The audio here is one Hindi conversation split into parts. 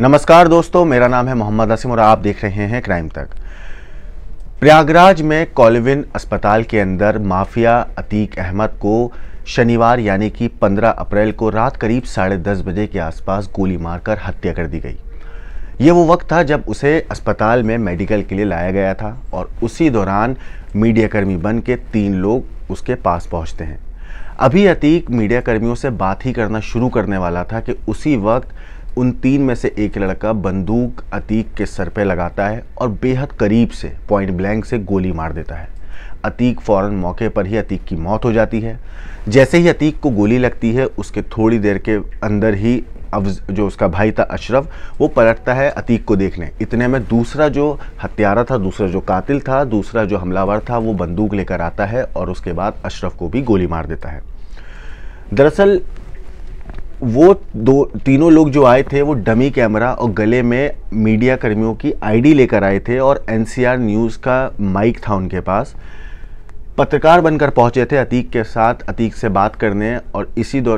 नमस्कार दोस्तों, मेरा नाम है मोहम्मद असिम और आप देख रहे हैं क्राइम तक। प्रयागराज में कॉलविन अस्पताल के अंदर माफिया अतीक अहमद को शनिवार यानी कि 15 अप्रैल को रात करीब 10:30 बजे के आसपास गोली मारकर हत्या कर दी गई। ये वो वक्त था जब उसे अस्पताल में मेडिकल के लिए लाया गया था और उसी दौरान मीडियाकर्मी बन के 3 लोग उसके पास पहुँचते हैं। अभी अतीक मीडियाकर्मियों से बात ही करना शुरू करने वाला था कि उसी वक्त उन 3 में से एक लड़का बंदूक अतीक के सर पे लगाता है और बेहद करीब से पॉइंट ब्लैंक से गोली मार देता है। अतीक फ़ौरन मौके पर ही अतीक की मौत हो जाती है। जैसे ही अतीक को गोली लगती है उसके थोड़ी देर के अंदर ही जो उसका भाई था अशरफ, वो पलटता है अतीक को देखने। इतने में दूसरा जो हत्यारा था, दूसरा जो कातिल था, दूसरा जो हमलावर था, वो बंदूक लेकर आता है और उसके बाद अशरफ को भी गोली मार देता है। दरअसल वो 3 लोग जो आए थे वो डमी कैमरा और गले में मीडिया कर्मियों की आईडी लेकर आए थे और एनसीआर न्यूज़ का माइक था उनके पास। पत्रकार बनकर पहुंचे थे अतीक के साथ, अतीक से बात करने, और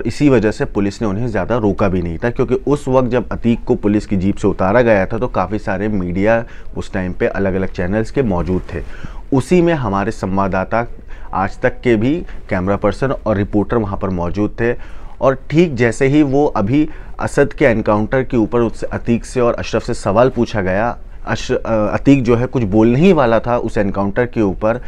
इसी वजह से पुलिस ने उन्हें ज़्यादा रोका भी नहीं था, क्योंकि उस वक्त जब अतीक को पुलिस की जीप से उतारा गया था तो काफ़ी सारे मीडिया उस टाइम पे अलग अलग चैनल्स के मौजूद थे। उसी में हमारे संवाददाता आज तक के भी कैमरा पर्सन और रिपोर्टर वहाँ पर मौजूद थे, और ठीक जैसे ही वो अभी असद के एनकाउंटर के ऊपर उससे अतीक से और अशरफ से सवाल पूछा गया, अतीक जो है कुछ बोलने ही वाला था उस एनकाउंटर के ऊपर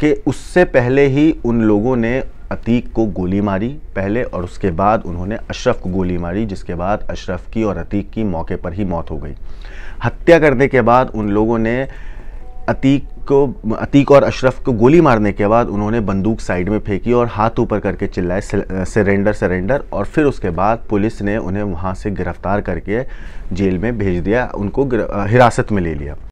कि उससे पहले ही उन लोगों ने अतीक को गोली मारी पहले और उसके बाद उन्होंने अशरफ को गोली मारी, जिसके बाद अशरफ की और अतीक की मौके पर ही मौत हो गई। हत्या करने के बाद उन लोगों ने अतीक और अशरफ को गोली मारने के बाद उन्होंने बंदूक साइड में फेंकी और हाथ ऊपर करके चिल्लाए सरेंडर सरेंडर, और फिर उसके बाद पुलिस ने उन्हें वहाँ से गिरफ्तार करके जेल में भेज दिया, उनको हिरासत में ले लिया।